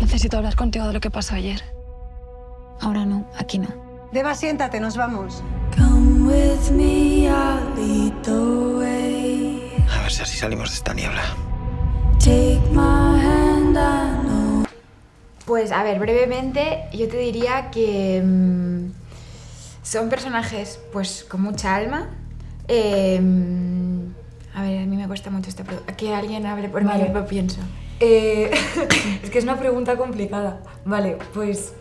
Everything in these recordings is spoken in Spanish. Necesito hablar contigo de lo que pasó ayer. Ahora no, aquí no. Deba, siéntate, nos vamos. A ver si así salimos de esta niebla. Pues a ver, brevemente, yo te diría que son personajes pues con mucha alma. A ver, a mí me cuesta mucho esta pregunta. Que alguien hable por mí, lo pienso. Es que es una pregunta complicada. Vale, pues...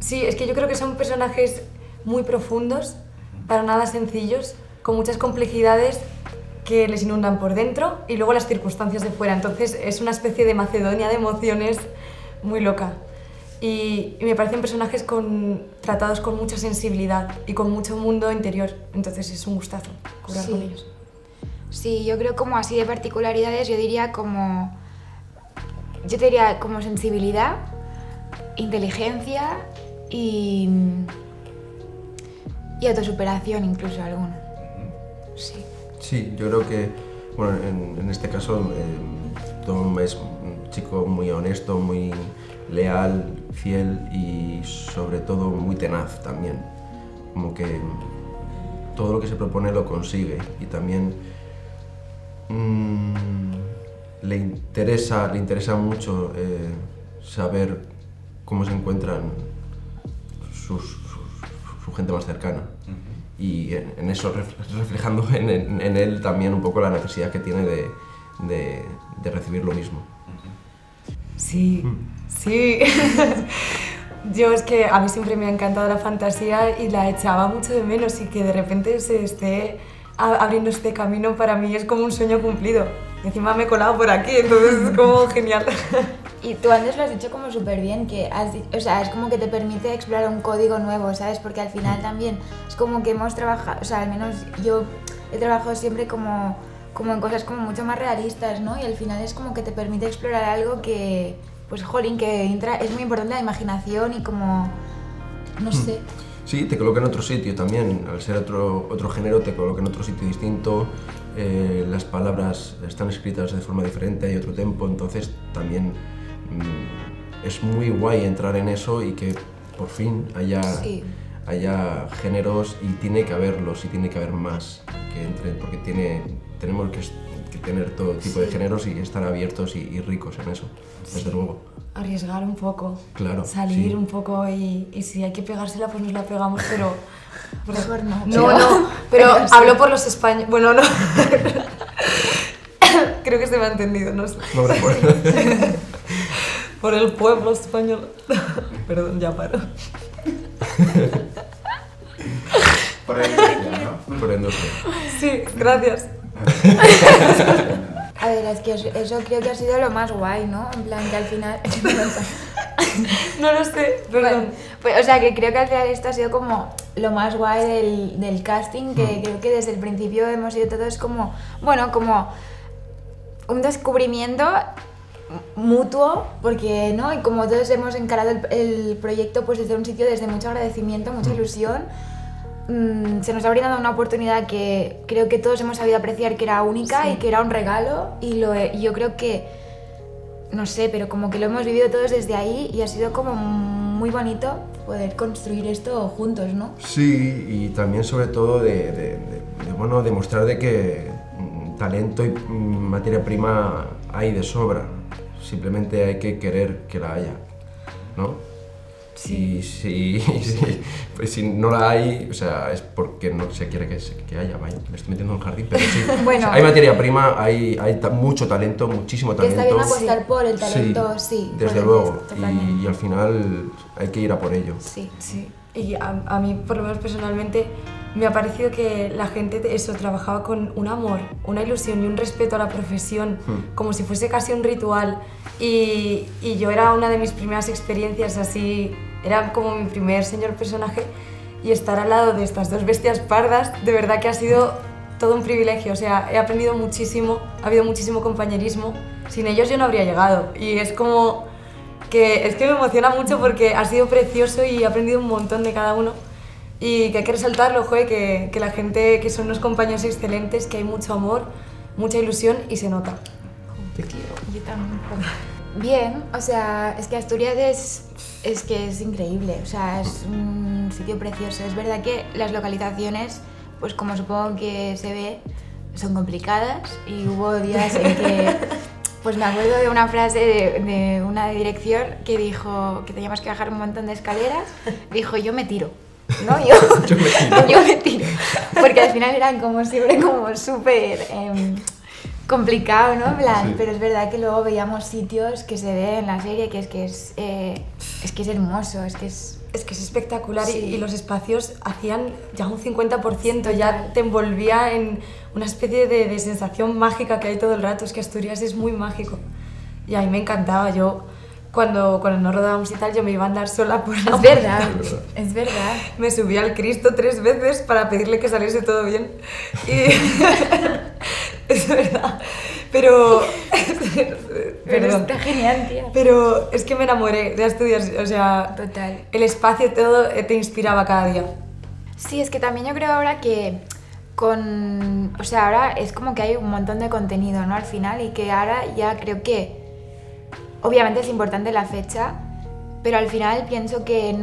Sí, es que yo creo que son personajes muy profundos, para nada sencillos, con muchas complejidades que les inundan por dentro y luego las circunstancias de fuera. Entonces es una especie de Macedonia de emociones muy loca. Y me parecen personajes tratados con mucha sensibilidad y con mucho mundo interior. Entonces es un gustazo curar con ellos. Sí, yo creo como así de particularidades, yo diría como... Yo te diría como sensibilidad, inteligencia y... autosuperación incluso alguna. Sí. Sí, yo creo que, bueno, en este caso Tom es un chico muy honesto, muy leal, fiel y sobre todo muy tenaz también. Como que todo lo que se propone lo consigue y también le interesa mucho saber cómo se encuentran su gente más cercana. Y en eso, reflejando en él también un poco la necesidad que tiene de recibir lo mismo. Sí, sí. Yo es que a mí siempre me ha encantado la fantasía y la echaba mucho de menos y que de repente se esté abriendo este camino para mí es como un sueño cumplido. Y encima me he colado por aquí, entonces es como genial. Y tú antes lo has dicho como súper bien, que o sea, es como que te permite explorar un código nuevo, ¿sabes? Porque al final también es como que hemos trabajado, o sea, al menos yo he trabajado siempre como en cosas como mucho más realistas, ¿no? Y al final es como que te permite explorar algo que, pues jolín, que entra, es muy importante la imaginación y como, no sé. Sí, te coloca en otro sitio también, al ser otro género te coloca en otro sitio distinto, las palabras están escritas de forma diferente, hay otro tempo, entonces también... Es muy guay entrar en eso y que por fin haya géneros y tiene que haberlos y tiene que haber más que entren porque tenemos que tener todo tipo de géneros y estar abiertos y ricos en eso, desde luego. Arriesgar un poco, claro, salir un poco y si hay que pegársela pues nos la pegamos, pero... Mejor no. No, pero hablo por los españoles... Bueno, no. Creo que se me ha entendido, no sé. No, bueno. Por el pueblo español. Perdón, ya paro. Por endoscopia, ¿no? Por endoscopia. Sí, gracias. A ver, es que eso creo que ha sido lo más guay, ¿no? En plan, que al final... No lo sé, perdón. Pues, o sea, que creo que al final esto ha sido como lo más guay del casting, que creo que desde el principio hemos sido todos como... Bueno, como un descubrimiento mutuo, porque ¿no? Y como todos hemos encarado el proyecto pues desde un sitio, desde mucho agradecimiento, mucha ilusión, se nos ha brindado una oportunidad que creo que todos hemos sabido apreciar que era única y que era un regalo y yo creo que, no sé, pero como que lo hemos vivido todos desde ahí y ha sido como muy bonito poder construir esto juntos, ¿no? Sí, y también sobre todo bueno, demostrar de que talento y materia prima hay de sobra. Simplemente hay que querer que la haya, ¿no? Sí. Pues si no la hay, o sea, es porque no se quiere que haya, vaya. Me estoy metiendo en un jardín, pero sí. Bueno, o sea, hay materia prima, hay mucho talento, muchísimo talento. Está bien apostar por el talento, sí. Desde luego. Y al final hay que ir a por ello. Sí, sí. Y a mí, por lo menos personalmente, me ha parecido que la gente trabajaba con un amor, una ilusión y un respeto a la profesión, como si fuese casi un ritual. Y yo era una de mis primeras experiencias así, era como mi primer señor personaje, y estar al lado de estas dos bestias pardas, de verdad que ha sido todo un privilegio. O sea, he aprendido muchísimo, ha habido muchísimo compañerismo, sin ellos yo no habría llegado. Y es como que, me emociona mucho porque ha sido precioso y he aprendido un montón de cada uno. Y que hay que resaltarlo, joder, que la gente, que son unos compañeros excelentes, que hay mucho amor, mucha ilusión y se nota. Te quiero. Yo tampoco. Bien, o sea, es que Asturias es increíble, o sea, es un sitio precioso. Es verdad que las localizaciones, pues como supongo que se ve, son complicadas y hubo días en que, pues me acuerdo de una frase de una dirección que dijo que teníamos que bajar un montón de escaleras, dijo yo me tiro. No, yo me tiro. Porque al final eran como siempre como súper complicado, ¿no? En plan, sí. Pero es verdad que luego veíamos sitios que se ve en la serie, que es hermoso, es que es espectacular, sí. Y los espacios hacían ya un 50%, sí, ya te envolvía en una especie de sensación mágica que hay todo el rato. Es que Asturias es muy mágico y a mí me encantaba. Yo cuando no rodábamos y tal, yo me iba a andar sola por la puerta. Es verdad. Me subí al Cristo 3 veces para pedirle que saliese todo bien. Y... es verdad. Pero está genial, tía. Pero es que me enamoré de Asturias, o sea... Total. El espacio, todo, te inspiraba cada día. Sí, es que también yo creo ahora que... O sea, ahora es como que hay un montón de contenido, ¿no? Al final, y que ahora ya creo que... Obviamente es importante la fecha, pero al final pienso que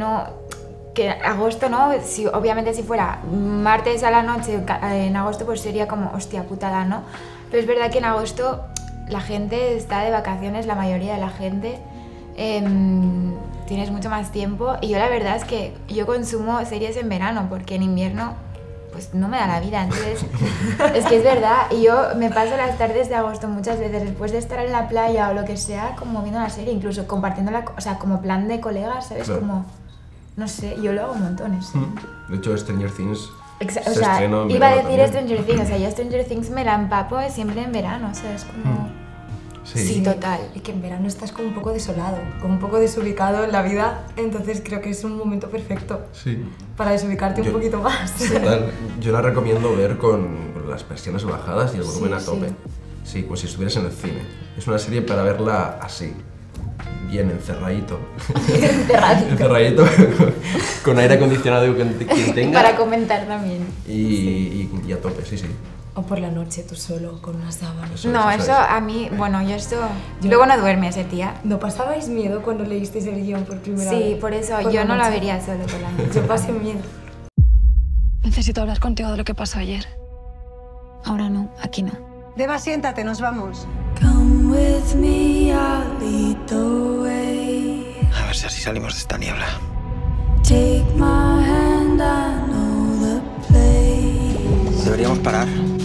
agosto, ¿no? Obviamente si fuera martes a la noche en agosto, pues sería como hostia putada, ¿no? Pero es verdad que en agosto la gente está de vacaciones, la mayoría de la gente, tienes mucho más tiempo, y yo la verdad es que yo consumo series en verano porque en invierno pues no me da la vida, entonces es que es verdad, y yo me paso las tardes de agosto muchas veces después de estar en la playa o lo que sea, como viendo una serie, incluso compartiéndola, o sea, como plan de colegas, ¿sabes? Claro. Como, no sé, yo lo hago montones. De hecho, Stranger Things yo Stranger Things me la empapo siempre en verano, o sea, es como... Sí, total. Y que en verano estás como un poco desolado, como un poco desubicado en la vida, entonces creo que es un momento perfecto, sí, para desubicarte un poquito más. Total, yo la recomiendo ver con las persianas bajadas y el volumen a tope. Sí, pues si estuvieras en el cine. Es una serie para verla así, bien encerradito. Encerradito, con aire acondicionado y quien tenga. Para comentar también. Y a tope, sí. O por la noche tú solo, con unas sábanas. No, eso a mí... Bueno, yo luego no duerme ese tía. ¿No pasabais miedo cuando leísteis el guión por primera vez? Sí, por eso. Yo no la vería solo por la noche. Yo pasé miedo. Necesito hablar contigo de lo que pasó ayer. Ahora no, aquí no. Deba, siéntate, nos vamos. A ver si así salimos de esta niebla. Deberíamos parar.